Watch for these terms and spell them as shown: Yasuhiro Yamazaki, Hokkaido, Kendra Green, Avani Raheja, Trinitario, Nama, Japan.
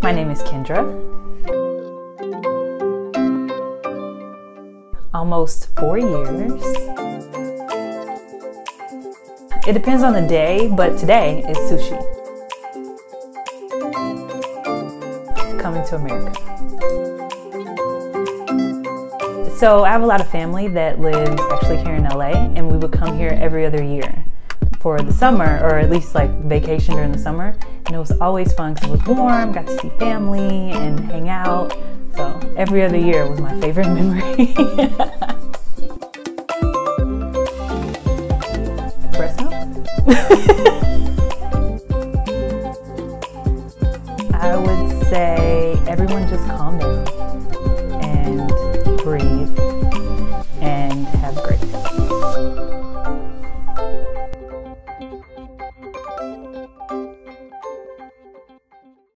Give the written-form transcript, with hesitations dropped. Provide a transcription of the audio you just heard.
My name is Kendra. Almost 4 years. It depends on the day, but today is sushi. Coming to America. So I have a lot of family that lives actually here in LA, and we would come here every other year for the summer, or at least like vacation during the summer, and it was always fun because it was warm, got to see family and hang out, so every other year was my favorite memory. Breast milk? I would say everyone just calm down.